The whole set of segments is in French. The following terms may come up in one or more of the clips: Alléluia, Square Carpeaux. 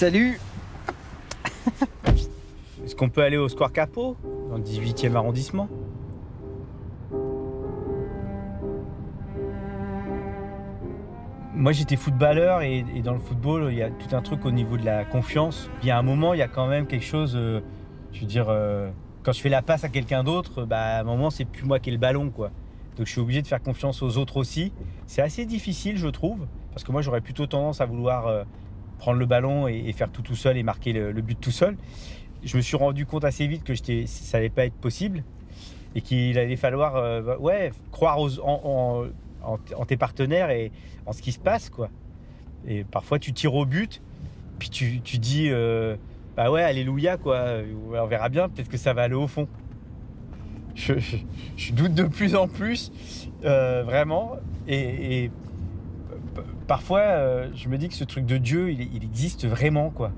Salut. Est-ce qu'on peut aller au Square Carpeaux, dans le 18e arrondissement? Moi, j'étais footballeur et dans le football, il y a tout un truc au niveau de la confiance. Il y a un moment, il y a quand même quelque chose, je veux dire, quand je fais la passe à quelqu'un d'autre, bah, à un moment, c'est plus moi qui ai le ballon, quoi. Donc, je suis obligé de faire confiance aux autres aussi. C'est assez difficile, je trouve, parce que moi, j'aurais plutôt tendance à vouloir prendre le ballon et faire tout seul et marquer le but tout seul. Je me suis rendu compte assez vite que ça n'allait pas être possible et qu'il allait falloir croire en tes partenaires et en ce qui se passe, quoi. Et parfois tu tires au but, puis tu dis bah ouais, alléluia, quoi, on verra bien, peut-être que ça va aller au fond. Je doute de plus en plus, vraiment, et parfois je me dis que ce truc de Dieu, il existe vraiment, quoi.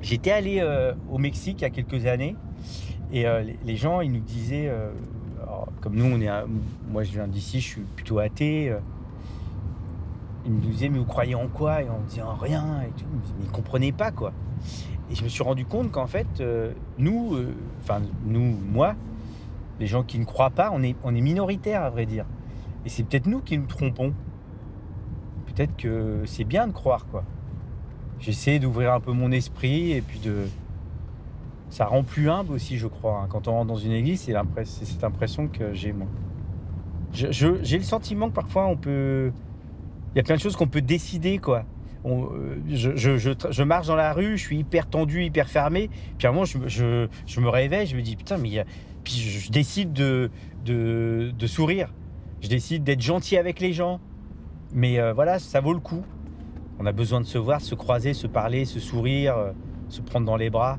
J'étais allé au Mexique il y a quelques années et les gens, ils nous disaient alors, comme nous, moi je viens d'ici, je suis plutôt athée. Ils me disaient, mais vous croyez en quoi? Et on me disait, en rien. Et tout. Mais ils ne comprenaient pas, quoi. Et je me suis rendu compte qu'en fait, moi, les gens qui ne croient pas, on est minoritaires, à vrai dire. Et c'est peut-être nous qui nous trompons. Peut-être que c'est bien de croire, quoi. J'essaie d'ouvrir un peu mon esprit et puis de... Ça rend plus humble aussi, je crois. Quand on rentre dans une église, c'est cette impression que j'ai, moi. J'ai le sentiment que parfois, on peut... Il y a plein de choses qu'on peut décider, quoi. Je marche dans la rue, je suis hyper tendu, hyper fermé. Puis à un moment, je me réveille, je me dis, putain, mais... Puis je décide de sourire. Je décide d'être gentil avec les gens. Mais voilà, ça vaut le coup. On a besoin de se voir, se croiser, se parler, se sourire, se prendre dans les bras.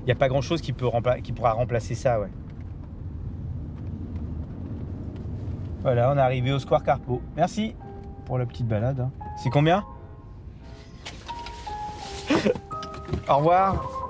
Il n'y a pas grand-chose qui pourra remplacer ça, ouais. Voilà, on est arrivé au Square Carpeaux. Merci pour la petite balade. C'est combien? Au revoir.